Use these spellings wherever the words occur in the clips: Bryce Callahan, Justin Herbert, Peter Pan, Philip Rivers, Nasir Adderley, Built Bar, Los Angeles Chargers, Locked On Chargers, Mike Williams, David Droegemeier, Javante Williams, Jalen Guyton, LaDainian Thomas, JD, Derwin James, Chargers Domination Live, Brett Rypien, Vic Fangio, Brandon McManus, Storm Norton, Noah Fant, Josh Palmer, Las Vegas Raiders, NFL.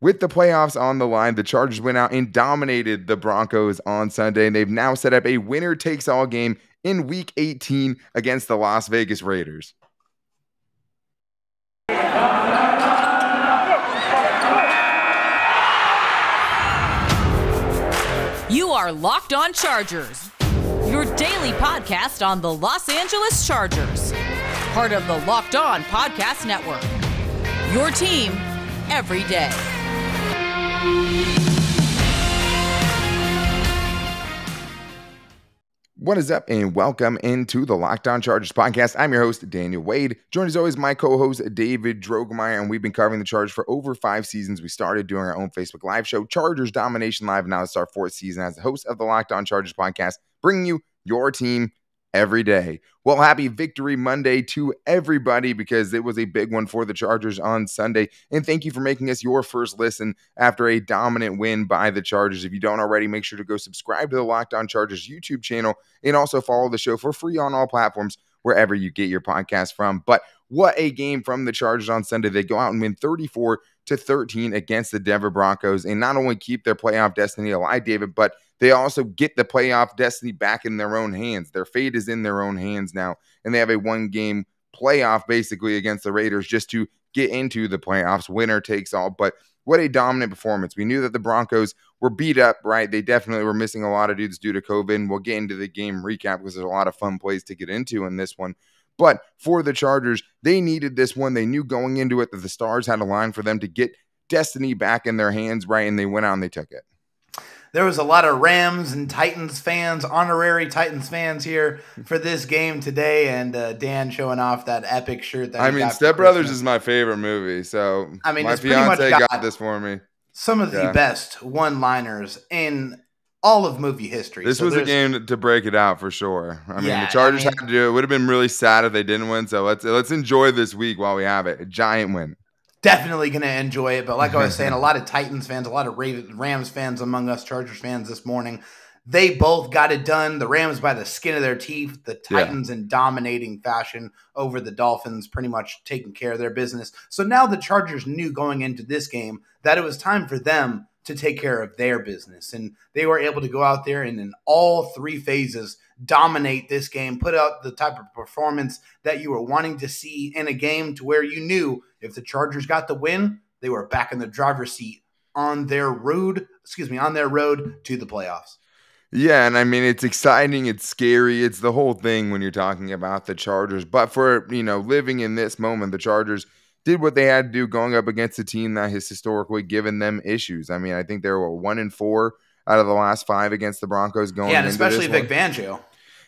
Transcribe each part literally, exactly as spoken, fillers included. With the playoffs on the line, the Chargers went out and dominated the Broncos on Sunday, and they've now set up a winner-takes-all game in Week eighteen against the Las Vegas Raiders. You are Locked On Chargers, your daily podcast on the Los Angeles Chargers, part of the Locked On Podcast Network, your team every day. What is up, and welcome into the Locked On Chargers podcast. I'm your host, Daniel Wade. Joined as always my co-host, David Droegemeier, and we've been covering the Chargers for over five seasons. We started doing our own Facebook Live show, Chargers Domination Live, and now it's our fourth season as the host of the Locked On Chargers podcast, bringing you your team every day. Well, happy Victory Monday to everybody, because it was a big one for the Chargers on Sunday. And thank you for making us your first listen after a dominant win by the Chargers. If you don't already, make sure to go subscribe to the Locked On Chargers YouTube channel and also follow the show for free on all platforms wherever you get your podcast from. But what a game from the Chargers on Sunday. They go out and win thirty-four to thirteen against the Denver Broncos and not only keep their playoff destiny alive, David, but they also get the playoff destiny back in their own hands. Their fate is in their own hands now, and they have a one-game playoff basically against the Raiders just to get into the playoffs. Winner takes all, but what a dominant performance. We knew that the Broncos were beat up, right? They definitely were missing a lot of dudes due to COVID, and we'll get into the game recap because there's a lot of fun plays to get into in this one. But for the Chargers, they needed this one. They knew going into it that the Stars had a line for them to get destiny back in their hands, right? And they went out and they took it. There was a lot of Rams and Titans fans, honorary Titans fans here for this game today, and uh, Dan showing off that epic shirt. That I mean, Step Brothers is my favorite movie, so I mean, my fiance got, got this for me. Some of yeah. the best one-liners in all of movie history. This so was a game to break it out for sure. I mean, yeah, the Chargers I mean, had to do it. It would have been really sad if they didn't win, so let's let's enjoy this week while we have it. A giant win. Definitely going to enjoy it, but like I was saying, a lot of Titans fans, a lot of Rams fans among us Chargers fans this morning, they both got it done. The Rams by the skin of their teeth, the Titans yeah. in dominating fashion over the Dolphins, pretty much taking care of their business. So now the Chargers knew going into this game that it was time for them to take care of their business, and they were able to go out there and in all three phases dominate this game, put out the type of performance that you were wanting to see in a game to where you knew if the Chargers got the win, they were back in the driver's seat on their road, excuse me, on their road to the playoffs. Yeah, and I mean, it's exciting, it's scary, it's the whole thing when you're talking about the Chargers. But for, you know, living in this moment, the Chargers did what they had to do going up against a team that has historically given them issues. I mean, I think they were one and four out of the last five against the Broncos going yeah, and into especially Vic Fangio.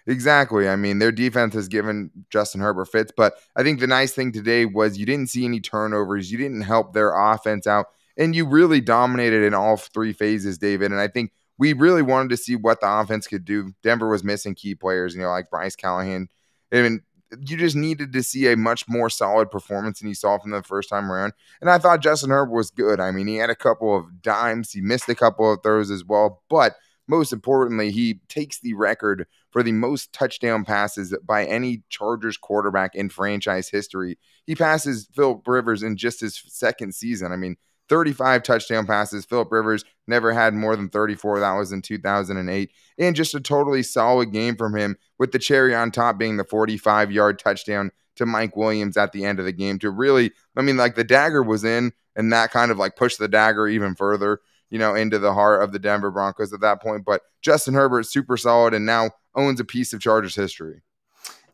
Exactly. I mean, their defense has given Justin Herbert fits, but I think the nice thing today was you didn't see any turnovers. You didn't help their offense out, and you really dominated in all three phases, David. And I think we really wanted to see what the offense could do. Denver was missing key players, you know, like Bryce Callahan. I mean, you just needed to see a much more solid performance than you saw from the first time around. And I thought Justin Herbert was good. I mean, he had a couple of dimes. He missed a couple of throws as well. But most importantly, he takes the record for the most touchdown passes by any Chargers quarterback in franchise history. He passes Philip Rivers in just his second season. I mean, thirty-five touchdown passes. Philip Rivers never had more than thirty-four. That was in two thousand eight. And just a totally solid game from him, with the cherry on top being the forty-five yard touchdown to Mike Williams at the end of the game to really, I mean, like the dagger was in, and that kind of like pushed the dagger even further, you know, into the heart of the Denver Broncos at that point. But Justin Herbert, super solid, and now owns a piece of Chargers history.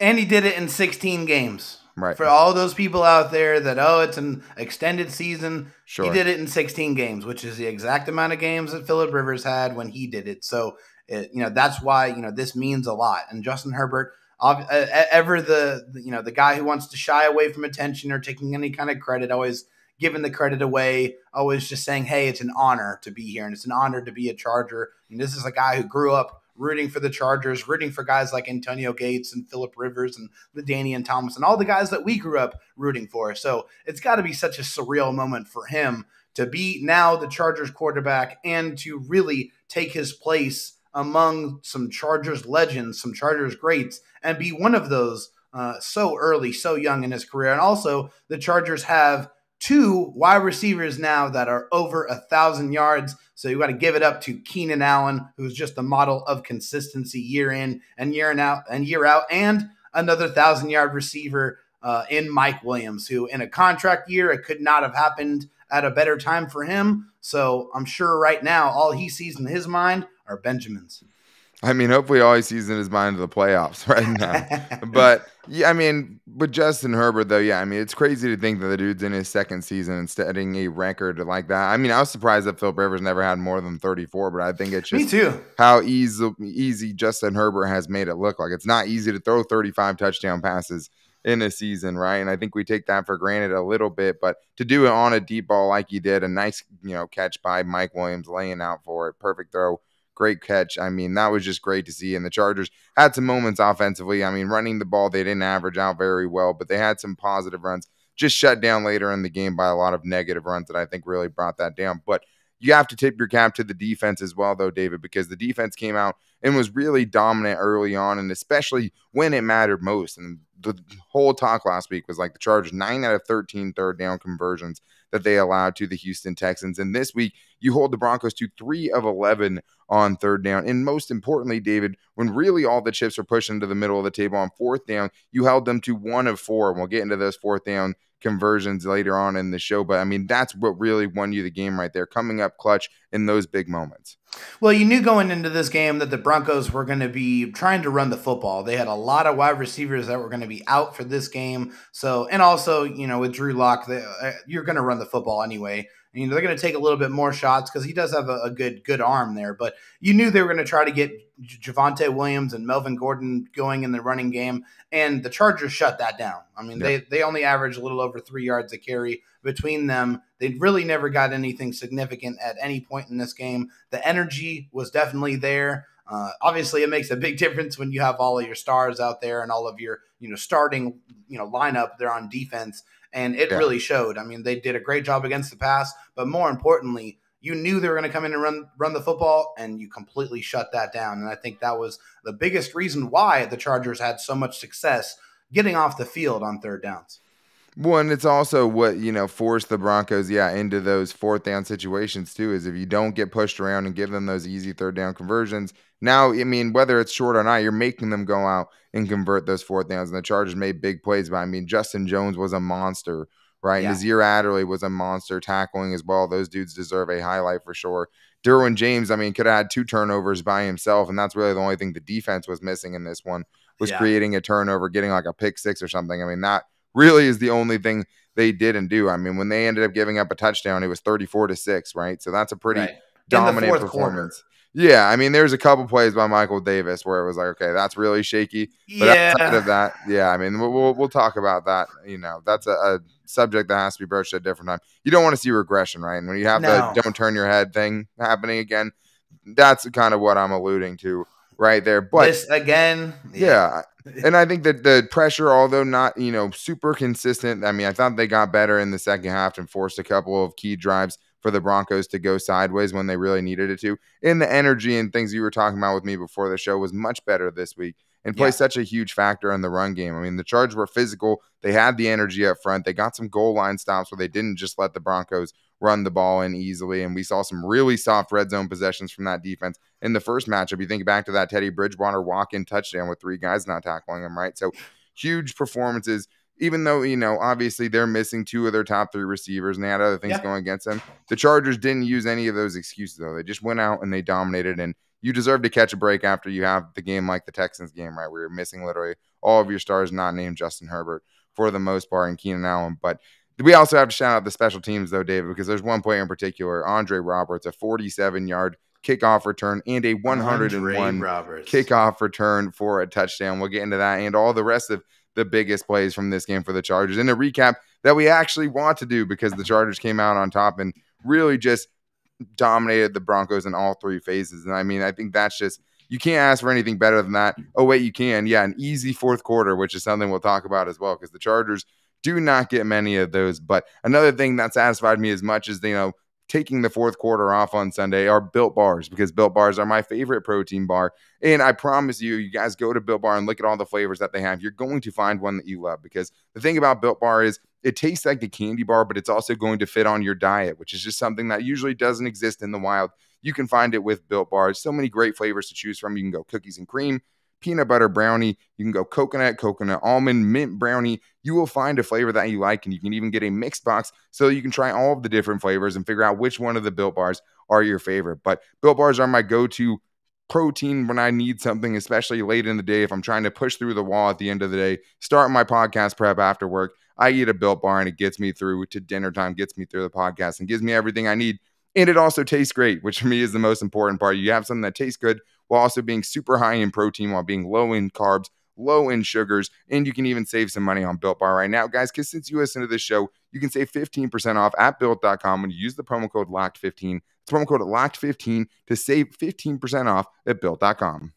And he did it in sixteen games. Right. For all those people out there that, oh, it's an extended season, sure. He did it in sixteen games, which is the exact amount of games that Philip Rivers had when he did it. So, it, you know, that's why, you know, this means a lot. And Justin Herbert, ever the, you know, the guy who wants to shy away from attention or taking any kind of credit, always giving the credit away, always just saying, hey, it's an honor to be here, and it's an honor to be a Charger. And this is a guy who grew up rooting for the Chargers, rooting for guys like Antonio Gates and Philip Rivers and LaDainian Thomas and all the guys that we grew up rooting for. So it's got to be such a surreal moment for him to be now the Chargers quarterback and to really take his place among some Chargers legends, some Chargers greats, and be one of those uh, so early, so young in his career. And also the Chargers have two wide receivers now that are over one thousand yards. So you got to give it up to Keenan Allen, who's just the model of consistency year in and year out and year out, and another one thousand-yard receiver uh, in Mike Williams, who in a contract year, it could not have happened at a better time for him. So I'm sure right now all he sees in his mind are Benjamins. I mean, hopefully all he sees in his mind are the playoffs right now. But, yeah, I mean, with Justin Herbert, though, yeah, I mean, it's crazy to think that the dude's in his second season and setting a record like that. I mean, I was surprised that Philip Rivers never had more than thirty-four, but I think it's just Me too. how easy, easy Justin Herbert has made it look. Like, it's not easy to throw thirty-five touchdown passes in a season, right? And I think we take that for granted a little bit, but to do it on a deep ball like he did, a nice, you know, catch by Mike Williams, laying out for it, perfect throw, great catch. I mean, that was just great to see. And the Chargers had some moments offensively. I mean, running the ball, they didn't average out very well, but they had some positive runs, just shut down later in the game by a lot of negative runs that I think really brought that down. But you have to tip your cap to the defense as well, though, David, because the defense came out and was really dominant early on, and especially when it mattered most. And the whole talk last week was like the Chargers, nine out of thirteen third down conversions that they allowed to the Houston Texans. And this week, you hold the Broncos to three of eleven on third down. And most importantly, David, when really all the chips are pushed into the middle of the table on fourth down, you held them to one of four. And we'll get into those fourth down conversions later on in the show, but I mean, that's what really won you the game right there, coming up clutch in those big moments. Well, you knew going into this game that the Broncos were going to be trying to run the football. They had a lot of wide receivers that were going to be out for this game. So, and also, you know, with Drew Lock, they, uh, you're going to run the football anyway. You know, they're going to take a little bit more shots because he does have a, a good good arm there. But you knew they were going to try to get Javante Williams and Melvin Gordon going in the running game, and the Chargers shut that down. I mean, yeah. they, they only averaged a little over three yards a carry between them. They really never got anything significant at any point in this game. The energy was definitely there. Uh, obviously, it makes a big difference when you have all of your stars out there and all of your, you know, starting, you know, lineup there on defense. And it yeah. really showed. I mean, they did a great job against the pass, but more importantly, you knew they were going to come in and run run the football, and you completely shut that down. And I think that was the biggest reason why the Chargers had so much success getting off the field on third downs. Well, and it's also what, you know, forced the Broncos, yeah, into those fourth down situations too, is if you don't get pushed around and give them those easy third down conversions. Now, I mean, whether it's short or not, you're making them go out and convert those fourth downs. And the Chargers made big plays, but I mean, Justin Jones was a monster, right? Yeah. Nasir Adderley was a monster tackling as well. Those dudes deserve a highlight for sure. Derwin James, I mean, could have had two turnovers by himself, and that's really the only thing the defense was missing in this one, was yeah. creating a turnover, getting like a pick six or something. I mean, that really is the only thing they didn't do. I mean, when they ended up giving up a touchdown, it was thirty-four to six, right? So that's a pretty right. dominant performance. Quarter. Yeah, I mean, there's a couple plays by Michael Davis where it was like, okay, that's really shaky. But yeah. outside of that, yeah, I mean, we'll we'll talk about that. You know, that's a, a subject that has to be broached at a different time. You don't want to see regression, right? And when you have no. the don't turn your head thing happening again, that's kind of what I'm alluding to right there. But this again, yeah. yeah. And I think that the pressure, although not, you know, super consistent, I mean, I thought they got better in the second half and forced a couple of key drives for the Broncos to go sideways when they really needed it to. And the energy and things you were talking about with me before the show was much better this week, and plays yeah. such a huge factor in the run game. I mean, the Chargers were physical. They had the energy up front. They got some goal line stops where they didn't just let the Broncos run the ball in easily. And we saw some really soft red zone possessions from that defense in the first matchup. You think back to that Teddy Bridgewater walk-in touchdown with three guys not tackling him, right? So huge performances. Even though, you know, obviously they're missing two of their top three receivers and they had other things yeah. going against them, the Chargers didn't use any of those excuses, though. They just went out and they dominated, and you deserve to catch a break after you have the game like the Texans game, right, where you're missing literally all of your stars not named Justin Herbert for the most part and Keenan Allen. But we also have to shout out the special teams, though, David, because there's one player in particular, Andre Roberts, a forty-seven-yard kickoff return and a one hundred one kickoff return for a touchdown. We'll get into that and all the rest of the biggest plays from this game for the Chargers in a recap that we actually want to do, because the Chargers came out on top and really just dominated the Broncos in all three phases. And I mean, I think that's just, you can't ask for anything better than that. Oh, wait, you can. Yeah, an easy fourth quarter, which is something we'll talk about as well, because the Chargers do not get many of those. But another thing that satisfied me as much as, you know, taking the fourth quarter off on Sunday are Built Bars, because Built Bars are my favorite protein bar. And I promise you, you guys go to Built Bar and look at all the flavors that they have. You're going to find one that you love, because the thing about Built Bar is it tastes like a candy bar, but it's also going to fit on your diet, which is just something that usually doesn't exist in the wild. You can find it with Built Bars. So many great flavors to choose from. You can go cookies and cream, peanut butter brownie. You can go coconut, coconut almond, mint brownie. You will find a flavor that you like, and you can even get a mixed box so you can try all of the different flavors and figure out which one of the Built Bars are your favorite. But Built Bars are my go-to protein when I need something, especially late in the day if I'm trying to push through the wall at the end of the day, start my podcast prep after work. I eat a Built Bar, and it gets me through to dinner time, gets me through the podcast, and gives me everything I need. And it also tastes great, which for me is the most important part. You have something that tastes good while also being super high in protein, while being low in carbs, low in sugars, and you can even save some money on Built Bar right now, guys, because since you listen to this show, you can save fifteen percent off at Built dot com when you use the promo code locked fifteen. It's promo code locked fifteen to save fifteen percent off at Built dot com.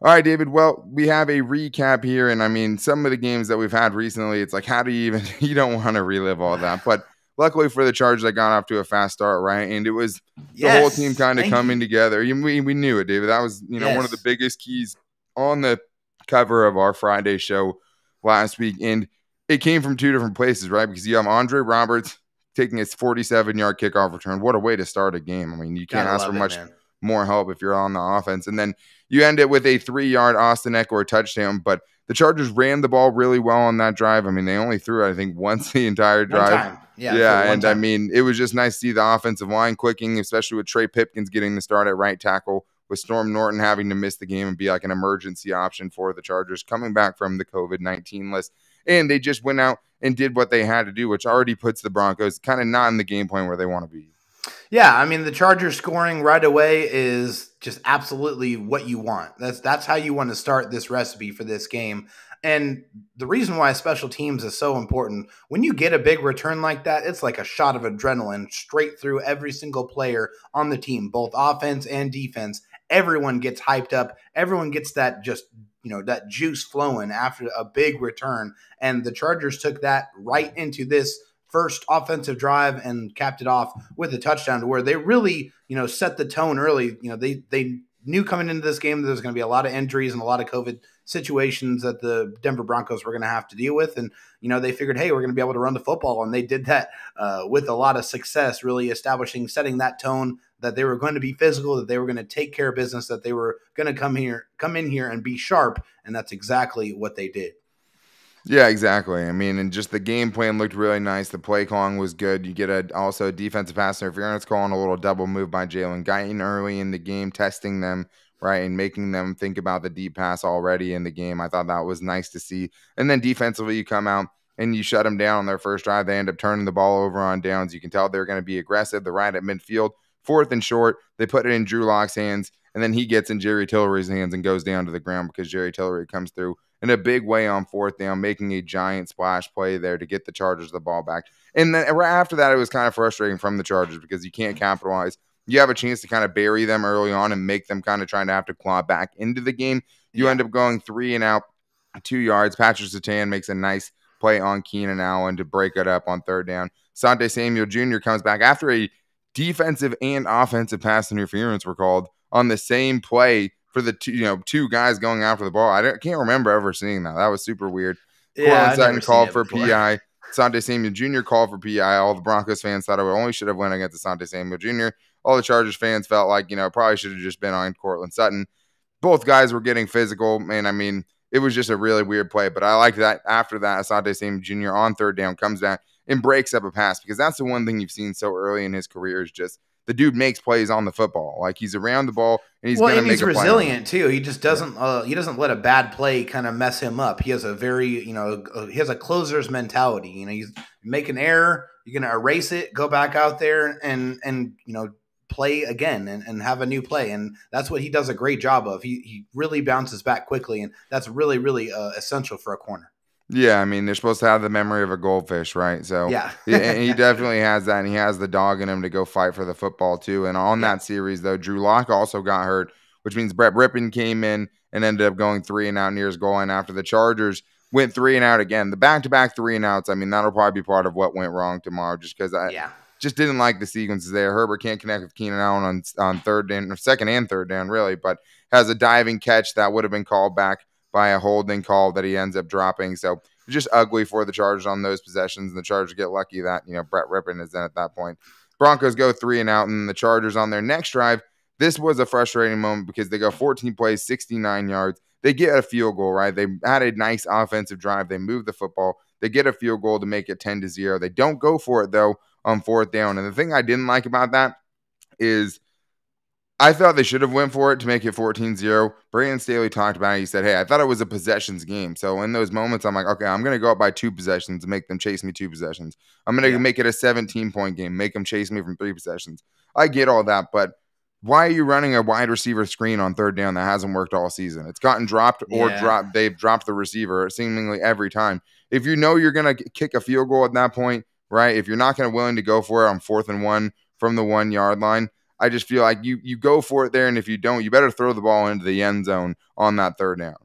All right, David. Well, we have a recap here, and I mean, some of the games that we've had recently, it's like, how do you even, you don't want to relive all that, but luckily for the Chargers, they got off to a fast start, right? And it was yes, the whole team kind of coming you. together. We, we knew it, David. That was, you know, yes. one of the biggest keys on the cover of our Friday show last week. And it came from two different places, right? Because you have Andre Roberts taking his forty-seven yard kickoff return. What a way to start a game. I mean, you can't Gotta ask for it, much man. more help if you're on the offense. And then you end it with a three yard Austin Ekeler touchdown, but the Chargers ran the ball really well on that drive. I mean, they only threw it, I think, once the entire drive. Yeah, yeah, and I mean, it was just nice to see the offensive line clicking, especially with Trey Pipkins getting the start at right tackle, with Storm Norton having to miss the game and be like an emergency option for the Chargers coming back from the COVID nineteen list. And they just went out and did what they had to do, which already puts the Broncos kind of not in the game plan where they want to be. Yeah, I mean, the Chargers scoring right away is just absolutely what you want. That's that's how you want to start this recipe for this game. And the reason why special teams is so important, when you get a big return like that, it's like a shot of adrenaline straight through every single player on the team, both offense and defense. Everyone gets hyped up. Everyone gets that just, you know, that juice flowing after a big return. And the Chargers took that right into this first offensive drive and capped it off with a touchdown to where they really, you know, set the tone early. You know, they they knew coming into this game that there's going to be a lot of injuries and a lot of COVID situations that the Denver Broncos were going to have to deal with. And, you know, they figured, hey, we're going to be able to run the football. And they did that uh, with a lot of success, really establishing, setting that tone that they were going to be physical, that they were going to take care of business, that they were going to come here, come in here and be sharp. And that's exactly what they did. Yeah, exactly. I mean, and just the game plan looked really nice. The play calling was good. You get a also a defensive pass interference call and a little double move by Jalen Guyton early in the game, testing them, right, and making them think about the deep pass already in the game. I thought that was nice to see. And then defensively, you come out and you shut them down on their first drive. They end up turning the ball over on downs. You can tell they're going to be aggressive. They're right at midfield. Fourth and short, they put it in Drew Lock's hands, and then he gets in Jerry Tillery's hands and goes down to the ground because Jerry Tillery comes through in a big way on fourth down, making a giant splash play there to get the Chargers the ball back. And then right after that, it was kind of frustrating from the Chargers because you can't capitalize. You have a chance to kind of bury them early on and make them kind of trying to have to claw back into the game. You yeah. end up going three and out, two yards. Patrick Surtain makes a nice play on Keenan Allen to break it up on third down. Asante Samuel Junior comes back after a defensive and offensive pass interference were called on the same play for the two, you know, two guys going after the ball. I don't, can't remember ever seeing that. That was super weird. Yeah, Corlin called for before. P I. Asante Samuel Junior called for P I. All the Broncos fans thought it only should have went against Asante Samuel Junior All the Chargers fans felt like, you know, probably should have just been on Cortland Sutton. Both guys were getting physical, and I mean, it was just a really weird play. But I like that after that, Asante Samuel Junior on third down comes back and breaks up a pass, because that's the one thing you've seen so early in his career is just the dude makes plays on the football. Like, he's around the ball, and he's well, going to make a play. Well, and he's resilient, too. He just doesn't yeah. – uh, he doesn't let a bad play kind of mess him up. He has a very – you know, he has a closer's mentality. You know, you make an error, you're going to erase it, go back out there, and, and you know, play again and, and have a new play. And that's what he does a great job of. He, he really bounces back quickly, and that's really, really uh, essential for a corner. Yeah, I mean, they're supposed to have the memory of a goldfish, right? So yeah. and he definitely has that, and he has the dog in him to go fight for the football too. And on yeah. that series, though, Drew Lock also got hurt, which means Brett Rypien came in and ended up going three and out near his goal line after the Chargers went three and out again. The back-to-back three and outs, I mean, that'll probably be part of what went wrong tomorrow, just because I yeah. just didn't like the sequences there. Herbert can't connect with Keenan Allen on, on third down, or second and third down, really, but has a diving catch that would have been called back by a holding call that he ends up dropping. So just ugly for the Chargers on those possessions, and the Chargers get lucky that, you know, Brett Rypien is in at that point. Broncos go three and out, and the Chargers on their next drive, this was a frustrating moment because they go fourteen plays, sixty-nine yards. They get a field goal, right? They had a nice offensive drive. They move the football. They get a field goal to make it ten to zero. They don't go for it, though, on fourth down. And the thing I didn't like about that is I thought they should have went for it to make it fourteen zero. Brandon Staley talked about it. He said, hey, I thought it was a possessions game. So in those moments, I'm like, okay, I'm going to go up by two possessions and make them chase me two possessions. I'm going to yeah. make it a seventeen-point game, make them chase me from three possessions. I get all that, but why are you running a wide receiver screen on third down that hasn't worked all season? It's gotten dropped or yeah. dropped. They've dropped the receiver seemingly every time. If you know you're going to kick a field goal at that point, right, if you're not going to willing to go for it on fourth and one from the one-yard line, I just feel like you you go for it there, and if you don't, you better throw the ball into the end zone on that third down.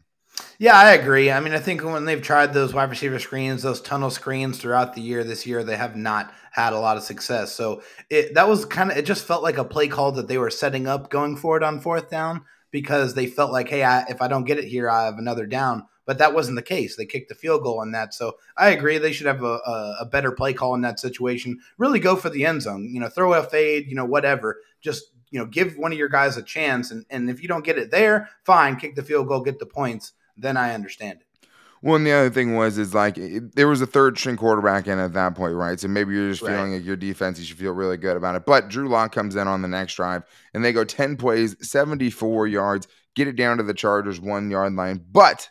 Yeah, I agree. I mean, I think when they've tried those wide receiver screens, those tunnel screens throughout the year this year, they have not had a lot of success. So it, that was kind of – it just felt like a play call that they were setting up going for it on fourth down because they felt like, hey, I, if I don't get it here, I have another down. But that wasn't the case. They kicked the field goal on that. So I agree. They should have a, a, a better play call in that situation. Really go for the end zone. You know, throw a fade, you know, whatever. Just, you know, give one of your guys a chance. And, and if you don't get it there, fine, kick the field goal, get the points. Then I understand it. Well, and the other thing was is like it, there was a third-string quarterback in at that point, right? So maybe you're just right. feeling like your defense, you should feel really good about it. But Drew Lock comes in on the next drive, and they go ten plays, seventy-four yards, get it down to the Chargers' one-yard line. But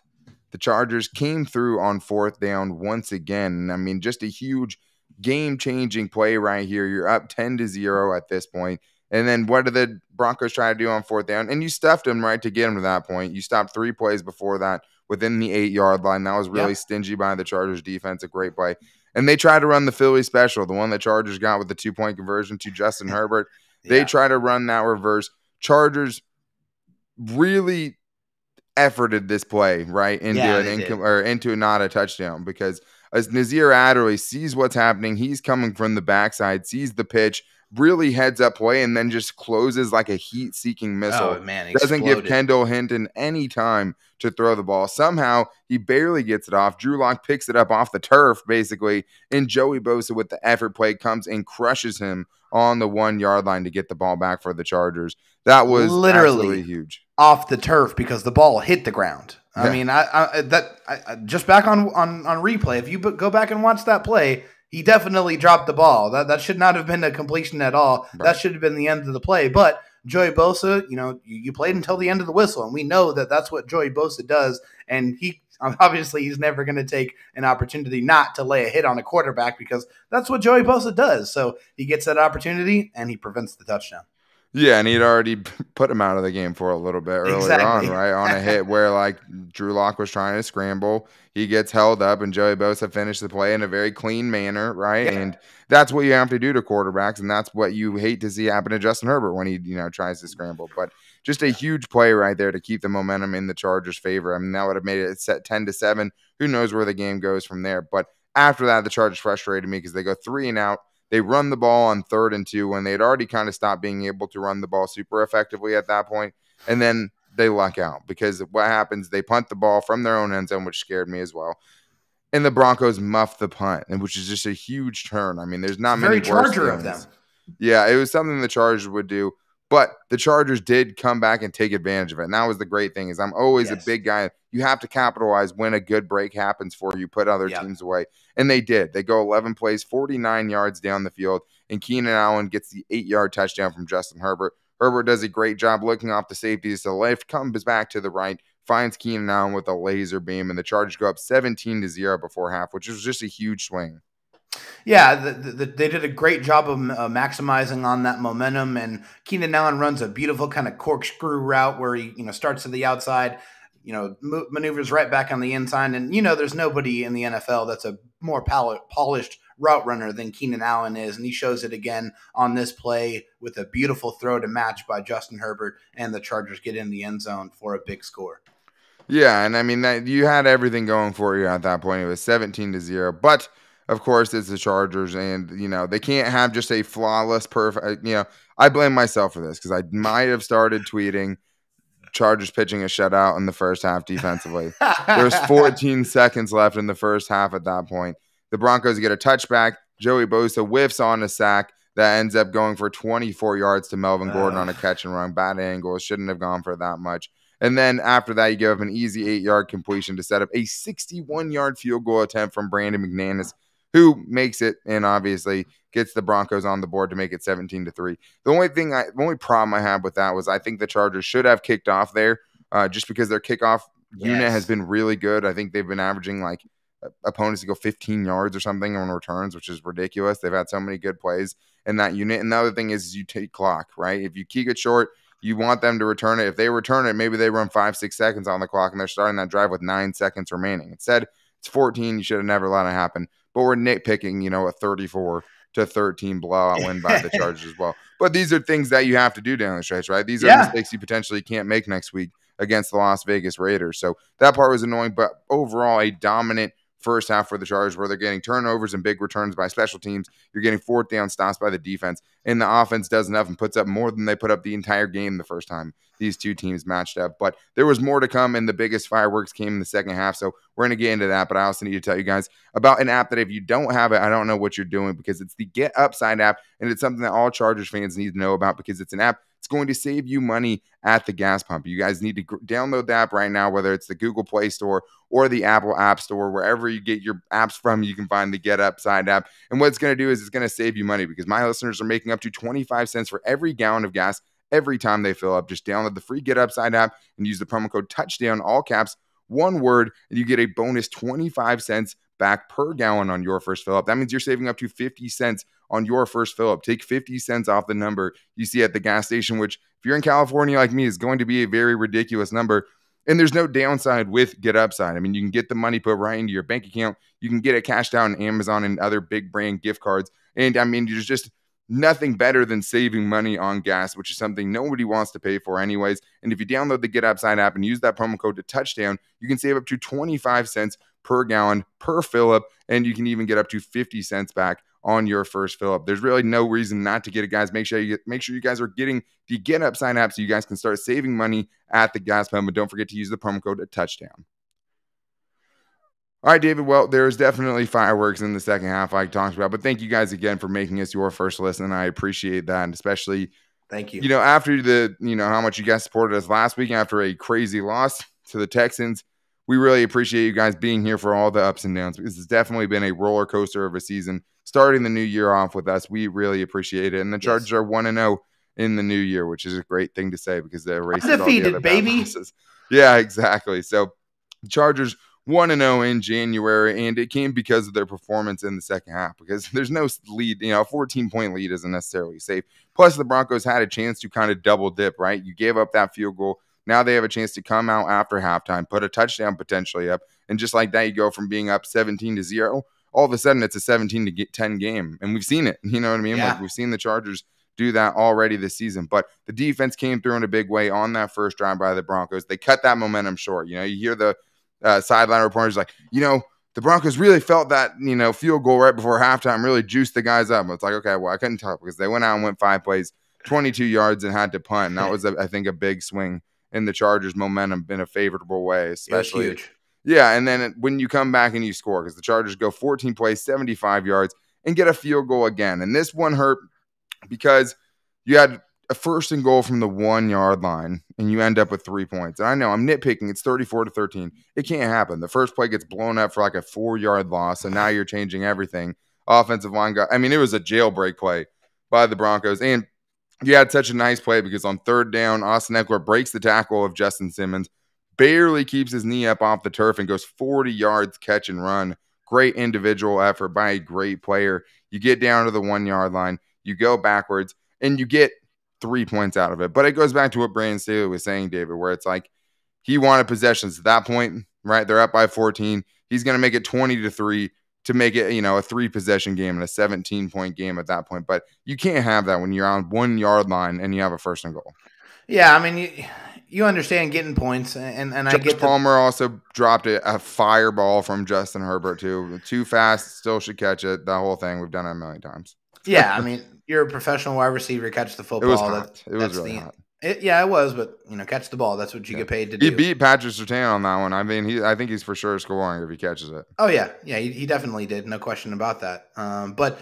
the Chargers came through on fourth down once again. I mean, just a huge game-changing play right here. You're up ten to zero at this point. And then what did the Broncos try to do on fourth down? And you stuffed them right to get them to that point. You stopped three plays before that within the eight-yard line. That was really yeah. stingy by the Chargers defense, a great play. And they tried to run the Philly special, the one the Chargers got with the two-point conversion to Justin Herbert. They yeah. try to run that reverse. Chargers really efforted this play right into yeah, an income or into not a touchdown because as Nasir Adderley sees what's happening, he's coming from the backside, sees the pitch, really heads up play, and then just closes like a heat-seeking missile. Oh, man, exploded. Doesn't give Kendall Hinton any time to throw the ball. Somehow he barely gets it off. Drew Lock picks it up off the turf basically, and Joey Bosa with the effort play comes and crushes him on the one-yard line to get the ball back for the Chargers. That was literally huge. Off the turf because the ball hit the ground. I yeah. mean, I, I that I, just back on, on, on replay, if you go back and watch that play, he definitely dropped the ball. That that should not have been a completion at all. Right. That should have been the end of the play. But Joey Bosa, you know, you, you played until the end of the whistle, and we know that that's what Joey Bosa does. And he obviously he's never going to take an opportunity not to lay a hit on a quarterback because that's what Joey Bosa does. So he gets that opportunity, and he prevents the touchdown. Yeah, and he'd already put him out of the game for a little bit earlier exactly. on, right? On a hit where, like, Drew Lock was trying to scramble. He gets held up, and Joey Bosa finished the play in a very clean manner, right? Yeah. And that's what you have to do to quarterbacks, and that's what you hate to see happen to Justin Herbert when he, you know, tries to scramble. But just a huge play right there to keep the momentum in the Chargers' favor. I mean, that would have made it set ten to seven. Who knows where the game goes from there? But after that, the Chargers frustrated me because they go three and out. They run the ball on third and two when they had already kind of stopped being able to run the ball super effectively at that point. And then they luck out because what happens, they punt the ball from their own end zone, which scared me as well. And the Broncos muff the punt, which is just a huge turn. I mean, there's not many worse things. Very Charger of them. Yeah, it was something the Chargers would do. But the Chargers did come back and take advantage of it. And that was the great thing is I'm always yes. a big guy. You have to capitalize when a good break happens for you, put other yep. teams away. And they did. They go eleven plays, forty-nine yards down the field, and Keenan Allen gets the eight-yard touchdown from Justin Herbert. Herbert does a great job looking off the safeties to the left, comes back to the right, finds Keenan Allen with a laser beam, and the Chargers go up seventeen to zero before half, which was just a huge swing. Yeah, the, the, they did a great job of uh, maximizing on that momentum, and Keenan Allen runs a beautiful kind of corkscrew route where he, you know, starts to the outside, you know, maneuvers right back on the inside, and, you know, there's nobody in the N F L that's a more polished route runner than Keenan Allen is, and he shows it again on this play with a beautiful throw to match by Justin Herbert, and the Chargers get in the end zone for a big score. Yeah, and I mean, that you had everything going for you at that point. It was seventeen to zero, but of course, it's the Chargers, and, you know, they can't have just a flawless, perfect, you know, I blame myself for this because I might have started tweeting Chargers pitching a shutout in the first half defensively. There was fourteen seconds left in the first half at that point. The Broncos get a touchback. Joey Bosa whiffs on a sack that ends up going for twenty-four yards to Melvin Gordon uh. on a catch and run. Bad angle. Shouldn't have gone for that much. And then after that, you give up an easy eight-yard completion to set up a sixty-one-yard field goal attempt from Brandon McManus, who makes it and obviously gets the Broncos on the board to make it seventeen to three. The only thing, I, the only problem I had with that was I think the Chargers should have kicked off there uh, just because their kickoff yes. unit has been really good. I think they've been averaging like opponents to go fifteen yards or something on returns, which is ridiculous. They've had so many good plays in that unit. And the other thing is, is you take clock, right? If you keep it short, you want them to return it. If they return it, maybe they run five, six seconds on the clock, and they're starting that drive with nine seconds remaining. Instead, it's fourteen. You should have never let it happen. But we're nitpicking, you know, a thirty-four to thirteen blowout win by the Chargers as well. But these are things that you have to do down the stretch, right? These are yeah. mistakes you potentially can't make next week against the Las Vegas Raiders. So that part was annoying, but overall a dominant first half for the Chargers, where they're getting turnovers and big returns by special teams. You're getting fourth down stops by the defense, and the offense does enough and puts up more than they put up the entire game the first time these two teams matched up. But there was more to come, and the biggest fireworks came in the second half, so we're going to get into that. But I also need to tell you guys about an app that if you don't have it, I don't know what you're doing, because it's the GetUpside app, and it's something that all Chargers fans need to know about, because it's an app it's going to save you money at the gas pump. You guys need to g- download the app right now, whether it's the Google Play Store or the Apple App Store. Wherever you get your apps from, you can find the GetUpside app. And what it's going to do is it's going to save you money, because my listeners are making up to twenty-five cents for every gallon of gas every time they fill up. Just download the free GetUpside app and use the promo code TOUCHDOWN, all caps, one word, and you get a bonus twenty-five cents back per gallon on your first fill up. That means you're saving up to fifty cents on your first fill up. Take fifty cents off the number you see at the gas station, which if you're in California like me is going to be a very ridiculous number. And there's no downside with GetUpside. I mean, you can get the money put right into your bank account. You can get it cashed out on Amazon and other big brand gift cards. And I mean, there's just nothing better than saving money on gas, which is something nobody wants to pay for anyways. And if you download the GetUpside app and use that promo code to touchdown, you can save up to twenty-five cents per gallon per fill up, and you can even get up to fifty cents back on your first fill up. There's really no reason not to get it, guys. Make sure you get, make sure you guys are getting the GetUpside app so you guys can start saving money at the gas pump. And don't forget to use the promo code to touchdown. All right, David, well, there's definitely fireworks in the second half like I talked about, but thank you guys again for making us your first listen. I appreciate that, and especially thank you. You know, after the, you know, how much you guys supported us last week after a crazy loss to the Texans, we really appreciate you guys being here for all the ups and downs. This has definitely been a roller coaster of a season. Starting the new year off with us, we really appreciate it. And the yes. Chargers are one and oh in the new year, which is a great thing to say because they're undefeated, the baby. Yeah, exactly. So the Chargers one and oh in January, and it came because of their performance in the second half, because there's no lead. You know, a fourteen-point lead isn't necessarily safe. Plus, the Broncos had a chance to kind of double dip, right? You gave up that field goal. Now they have a chance to come out after halftime, put a touchdown potentially up, and just like that, you go from being up seventeen to zero. All of a sudden, it's a seventeen to ten game, and we've seen it. You know what I mean? Yeah. Like, we've seen the Chargers do that already this season, but the defense came through in a big way on that first drive by the Broncos. They cut that momentum short. You know, you hear the uh, sideline reporters like, you know, the Broncos really felt that, you know, field goal right before halftime really juiced the guys up. It's like, okay, well, I couldn't tell because they went out and went five plays, twenty-two yards, and had to punt. And that was, a, I think, a big swing in the Chargers' momentum in a favorable way, especially. It was huge. Yeah, and then when you come back and you score, because the Chargers go fourteen plays, seventy-five yards, and get a field goal again. And this one hurt because you had a first and goal from the one-yard line, and you end up with three points. And I know, I'm nitpicking. It's thirty-four to thirteen. It can't happen. The first play gets blown up for like a four-yard loss, and now you're changing everything. Offensive line got – I mean, it was a jailbreak play by the Broncos. And you had such a nice play because on third down, Austin Ekeler breaks the tackle of Justin Simmons, barely keeps his knee up off the turf, and goes forty yards catch and run. Great individual effort by a great player. You get down to the one-yard line, you go backwards, and you get three points out of it. But it goes back to what Brandon Staley was saying, David, where it's like he wanted possessions at that point, right? They're up by fourteen. He's going to make it twenty to three to make it, you know, a three-possession game and a seventeen-point game at that point. But you can't have that when you're on one-yard line and you have a first and goal. Yeah, I mean, you – You understand getting points, and, and I get Josh Palmer also dropped a, a fireball from Justin Herbert, too. Too fast, still should catch it. That whole thing, we've done it a million times. Yeah, I mean, you're a professional wide receiver, catch the football. It was hot. That, it was really the, hot. It, yeah, it was, but you know, catch the ball. That's what you yeah. get paid to do. He beat Patrick Surtain on that one. I mean, he I think he's for sure scoring if he catches it. Oh yeah, yeah, he, he definitely did. No question about that. Um, but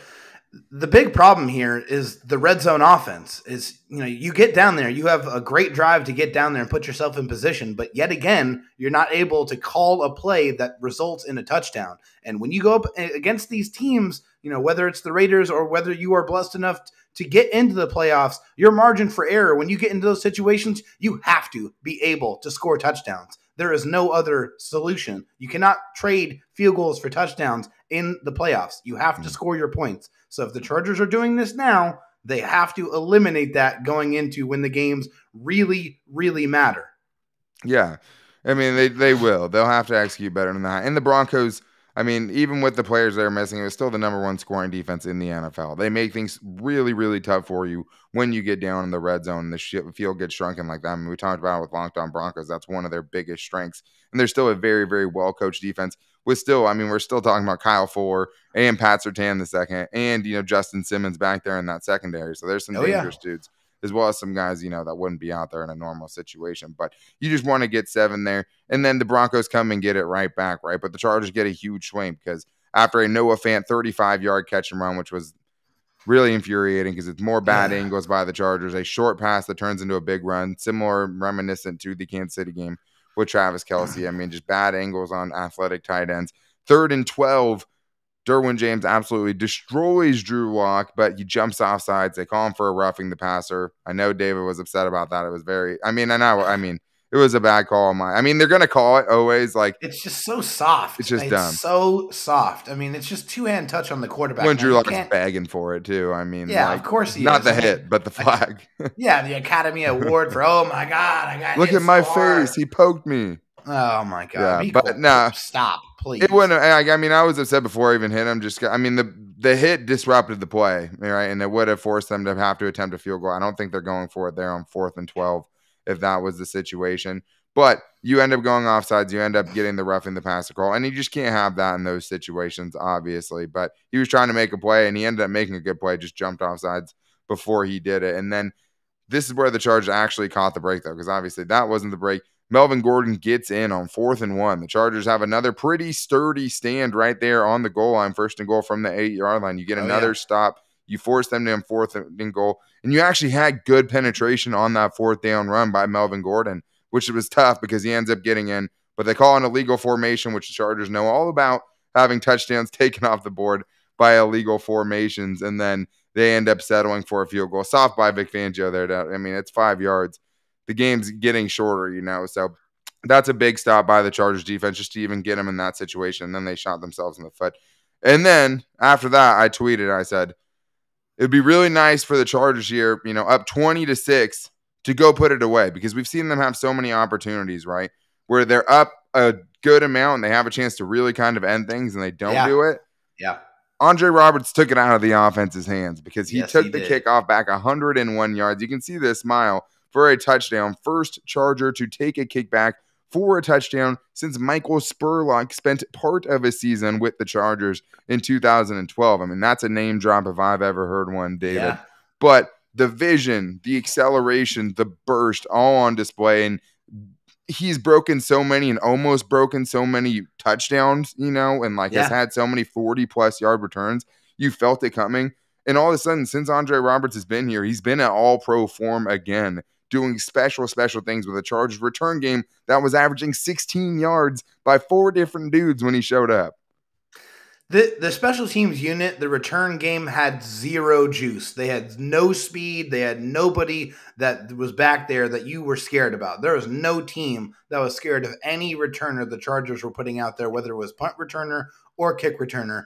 the big problem here is the red zone offense. Is you know, you get down there, you have a great drive to get down there and put yourself in position, but yet again, you're not able to call a play that results in a touchdown. And when you go up against these teams, you know, whether it's the Raiders or whether you are blessed enough to to get into the playoffs, your margin for error, when you get into those situations, you have to be able to score touchdowns. There is no other solution. You cannot trade field goals for touchdowns in the playoffs. You have to score your points. So if the Chargers are doing this now, they have to eliminate that going into when the games really, really matter. Yeah. I mean, they, they will. They'll have to execute better than that. And the Broncos, I mean, even with the players they're missing, it was still the number one scoring defense in the N F L. They make things really, really tough for you when you get down in the red zone and the field gets shrunken like that. I mean, we talked about it with Locked On Broncos. That's one of their biggest strengths. And they're still a very, very well-coached defense. With still, I mean, we're still talking about Kyle Fuller and Pat Surtain the second and, you know, Justin Simmons back there in that secondary. So there's some oh, dangerous yeah. dudes, as well as some guys, you know, that wouldn't be out there in a normal situation. But you just want to get seven there, and then the Broncos come and get it right back, right? But the Chargers get a huge swing because after a Noah Fant thirty-five-yard catch and run, which was really infuriating because it's more bad yeah. angles by the Chargers, a short pass that turns into a big run, similar, reminiscent to the Kansas City game with Travis Kelce. I mean, just bad angles on athletic tight ends. Third and twelve, Derwin James absolutely destroys Drew Lock, but he jumps off sides. They call him for a roughing the passer. I know David was upset about that. It was very, I mean, I know, I mean, it was a bad call. My, I mean, they're going to call it always. Like, it's just so soft. It's just it's dumb. so soft. I mean, it's just two hand touch on the quarterback. When Drew Lock is begging for it too. I mean, yeah, like, of course he not is. the I hit, mean, but the flag. Yeah. The Academy Award for, oh my God, I got Look at my far. face. He poked me. Oh my God. Yeah, but cool. no, stop. Please. It wouldn't. I mean, I was upset before I even hit him. Just, I mean, the the hit disrupted the play, right? And it would have forced them to have to attempt a field goal. I don't think they're going for it there on fourth and twelve if that was the situation. But you end up going offsides. You end up getting the roughing the passer call, and you just can't have that in those situations, obviously. But he was trying to make a play, and he ended up making a good play. Just jumped offsides before he did it, and then this is where the Chargers actually caught the break, though, because obviously that wasn't the break. Melvin Gordon gets in on fourth and one. The Chargers have another pretty sturdy stand right there on the goal line, first and goal from the eight-yard line. You get oh, another yeah. stop. You force them to fourth and goal, and you actually had good penetration on that fourth down run by Melvin Gordon, which was tough because he ends up getting in, but they call an illegal formation, which the Chargers know all about, having touchdowns taken off the board by illegal formations, and then they end up settling for a field goal. Soft by Vic Fangio there. To, I mean, it's five yards. The game's getting shorter, you know, so that's a big stop by the Chargers defense just to even get them in that situation. And then they shot themselves in the foot. And then after that, I tweeted, I said, it'd be really nice for the Chargers here, you know, up twenty to six to go put it away, because we've seen them have so many opportunities, right? Where they're up a good amount and they have a chance to really kind of end things and they don't yeah. do it. Yeah. Andre Roberts took it out of the offense's hands because he yes, took he the did. kickoff back one hundred one yards. You can see this smile. For a touchdown, first Charger to take a kickback for a touchdown since Michael Spurlock spent part of his season with the Chargers in two thousand twelve. I mean, that's a name drop if I've ever heard one, David. Yeah. But the vision, the acceleration, the burst, all on display. And he's broken so many and almost broken so many touchdowns, you know, and like yeah. has had so many forty-plus yard returns. You felt it coming. And all of a sudden, since Andre Roberts has been here, he's been at all-pro form again, doing special, special things with a Chargers return game that was averaging sixteen yards by four different dudes when he showed up. The the special teams unit, the return game, had zero juice. They had no speed. They had nobody that was back there that you were scared about. There was no team that was scared of any returner the Chargers were putting out there, whether it was punt returner or kick returner,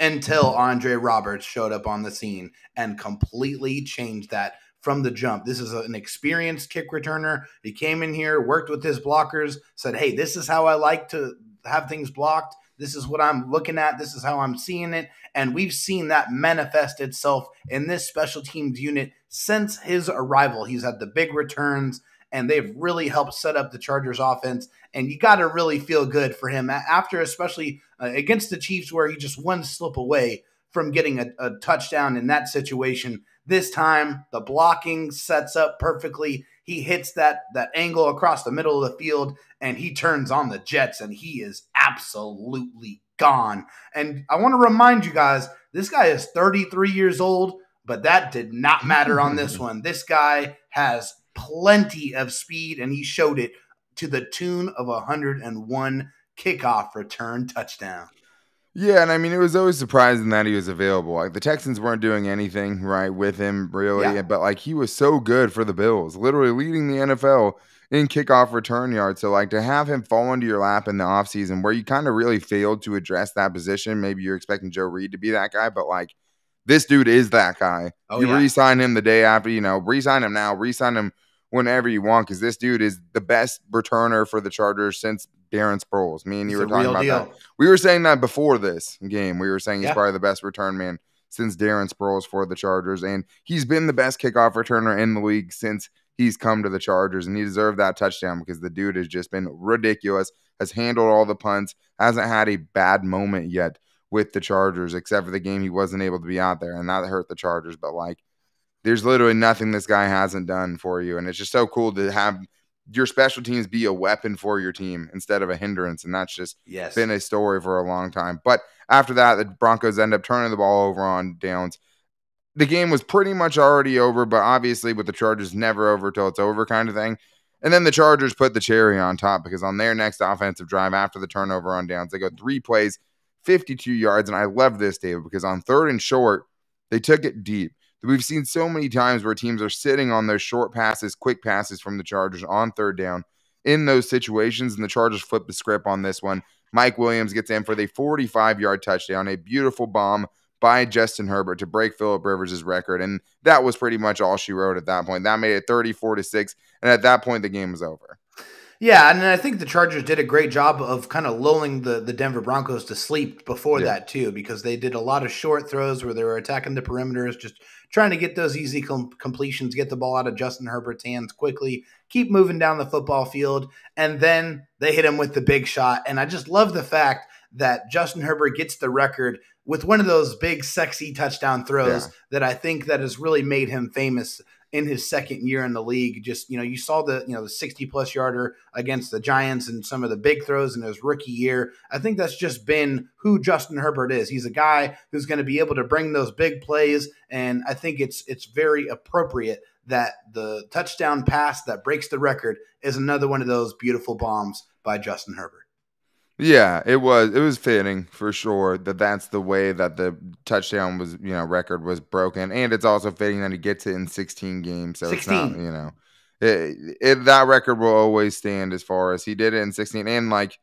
until Andre Roberts showed up on the scene and completely changed that from the jump. This is an experienced kick returner. He came in here, worked with his blockers, said, hey, this is how I like to have things blocked. This is what I'm looking at. This is how I'm seeing it. And we've seen that manifest itself in this special teams unit since his arrival. He's had the big returns, and they've really helped set up the Chargers offense. And you got to really feel good for him after, especially uh, against the Chiefs, where he just one slip away from getting a, a touchdown in that situation. This time, the blocking sets up perfectly. He hits that that angle across the middle of the field, and he turns on the Jets, and he is absolutely gone. And I want to remind you guys, this guy is thirty-three years old, but that did not matter on this one. This guy has plenty of speed, and he showed it to the tune of one hundred one kickoff return touchdown. Yeah, and I mean, it was always surprising that he was available. Like, the Texans weren't doing anything right with him, really, yeah. but like he was so good for the Bills, literally leading the N F L in kickoff return yards. So like to have him fall into your lap in the offseason where you kind of really failed to address that position, maybe you're expecting Joe Reed to be that guy, but like this dude is that guy. Oh, you yeah. re-sign him the day after, you know, re-sign him now, re-sign him whenever you want, because this dude is the best returner for the Chargers since Darren Sproles. Me and you it's were talking about deal. that. We were saying that before this game. We were saying he's yeah. probably the best return man since Darren Sproles for the Chargers, and he's been the best kickoff returner in the league since he's come to the Chargers, and he deserved that touchdown because the dude has just been ridiculous, has handled all the punts, hasn't had a bad moment yet with the Chargers, except for the game he wasn't able to be out there, and that hurt the Chargers, but like there's literally nothing this guy hasn't done for you, and it's just so cool to have your special teams be a weapon for your team instead of a hindrance. And that's just yes. been a story for a long time. But after that, the Broncos end up turning the ball over on downs. The game was pretty much already over, but obviously with the Chargers, never over till it's over kind of thing. And then the Chargers put the cherry on top, because on their next offensive drive after the turnover on downs, they go three plays, fifty-two yards. And I love this, David, because on third and short, they took it deep. We've seen so many times where teams are sitting on those short passes, quick passes from the Chargers on third down in those situations, and the Chargers flip the script on this one. Mike Williams gets in for the forty-five-yard touchdown, a beautiful bomb by Justin Herbert to break Philip Rivers' record, and that was pretty much all she wrote at that point. That made it thirty-four to six, and at that point, the game was over. Yeah, and I think the Chargers did a great job of kind of lulling the, the Denver Broncos to sleep before yeah. that, too, because they did a lot of short throws where they were attacking the perimeters, just trying to get those easy com completions, get the ball out of Justin Herbert's hands quickly, keep moving down the football field, and then they hit him with the big shot. And I just love the fact that Justin Herbert gets the record with one of those big, sexy touchdown throws yeah. that I think that has really made him famous in his second year in the league. Just, you know, you saw the, you know, the sixty plus yarder against the Giants and some of the big throws in his rookie year. I think that's just been who Justin Herbert is. He's a guy who's going to be able to bring those big plays. And I think it's, it's very appropriate that the touchdown pass that breaks the record is another one of those beautiful bombs by Justin Herbert. Yeah, it was it was fitting for sure that that's the way that the touchdown was, you know, record was broken, and it's also fitting that he gets it in sixteen games. So sixteen. It's not, you know, it, it, that record will always stand as far as he did it in sixteen. And like,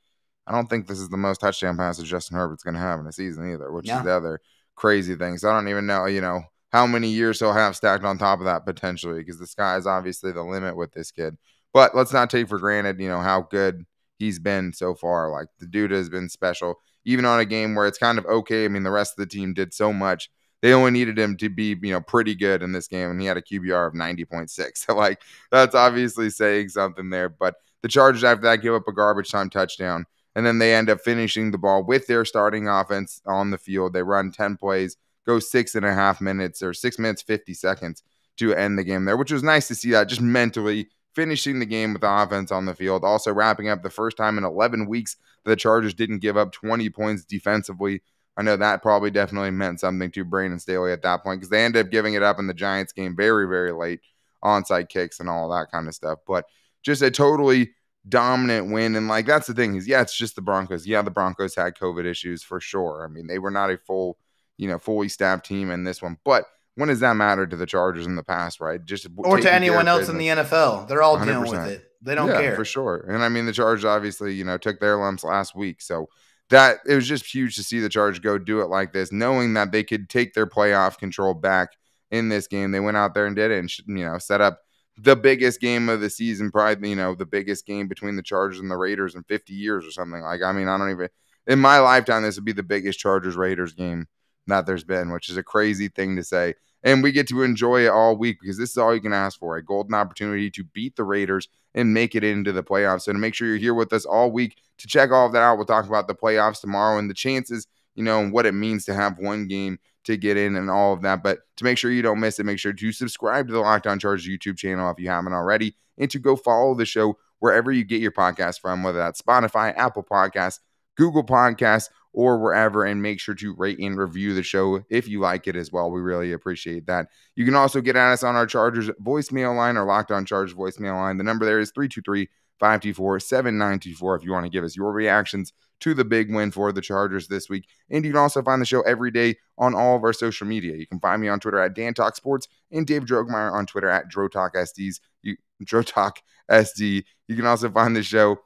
I don't think this is the most touchdown passes Justin Herbert's going to have in a season either, which yeah. is the other crazy thing. So I don't even know, you know, how many years he'll have stacked on top of that potentially, because the sky is obviously the limit with this kid. But let's not take for granted, you know, how good he's been so far. Like, the dude has been special, even on a game where it's kind of okay. I mean, the rest of the team did so much. They only needed him to be, you know, pretty good in this game, and he had a Q B R of ninety point six. So, like, that's obviously saying something there. But the Chargers, after that, give up a garbage time touchdown, and then they end up finishing the ball with their starting offense on the field. They run ten plays, go six and a half minutes, or six minutes, fifty seconds to end the game there, which was nice to see that just mentally finishing the game with the offense on the field, also wrapping up the first time in eleven weeks that the Chargers didn't give up twenty points defensively. I know that probably definitely meant something to Brandon Staley at that point, because they ended up giving it up in the Giants game very, very late, onside kicks and all that kind of stuff. But just a totally dominant win. And, like, that's the thing is, yeah, it's just the Broncos. Yeah, the Broncos had COVID issues for sure. I mean, they were not a full, you know, fully staffed team in this one. But when does that matter to the Chargers in the past, right? Just or to anyone else in the N F L. They're all one hundred percent dealing with it. They don't yeah, care. For sure. And I mean, the Chargers obviously, you know, took their lumps last week. So that it was just huge to see the Chargers go do it like this, knowing that they could take their playoff control back in this game. They went out there and did it, and, you know, set up the biggest game of the season, probably, you know, the biggest game between the Chargers and the Raiders in fifty years or something. Like, I mean, I don't even, in my lifetime, this would be the biggest Chargers Raiders game that there's been, which is a crazy thing to say. And we get to enjoy it all week, because this is all you can ask for, a golden opportunity to beat the Raiders and make it into the playoffs. So to make sure you're here with us all week to check all of that out, we'll talk about the playoffs tomorrow and the chances, you know, and what it means to have one game to get in and all of that. But to make sure you don't miss it, make sure to subscribe to the Locked On Chargers YouTube channel if you haven't already, and to go follow the show wherever you get your podcast from, whether that's Spotify, Apple Podcasts, Google Podcasts, or wherever, and make sure to rate and review the show if you like it as well. We really appreciate that. You can also get at us on our Chargers voicemail line, our Locked On Chargers voicemail line. The number there is three two three, five two four, seven nine two four if you want to give us your reactions to the big win for the Chargers this week. And you can also find the show every day on all of our social media. You can find me on Twitter at DanTalkSports and Dave Droegemeier on Twitter at DroTalkSDs. You, DroTalkSD. You can also find the show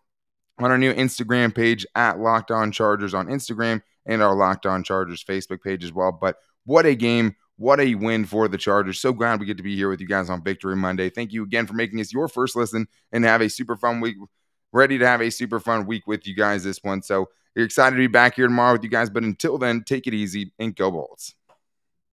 on our new Instagram page at Locked On Chargers on Instagram, and our Locked On Chargers Facebook page as well. But what a game, what a win for the Chargers. So glad we get to be here with you guys on Victory Monday. Thank you again for making us your first listen, and have a super fun week. Ready to have a super fun week with you guys this one. So you're excited to be back here tomorrow with you guys. But until then, take it easy and go Bolts.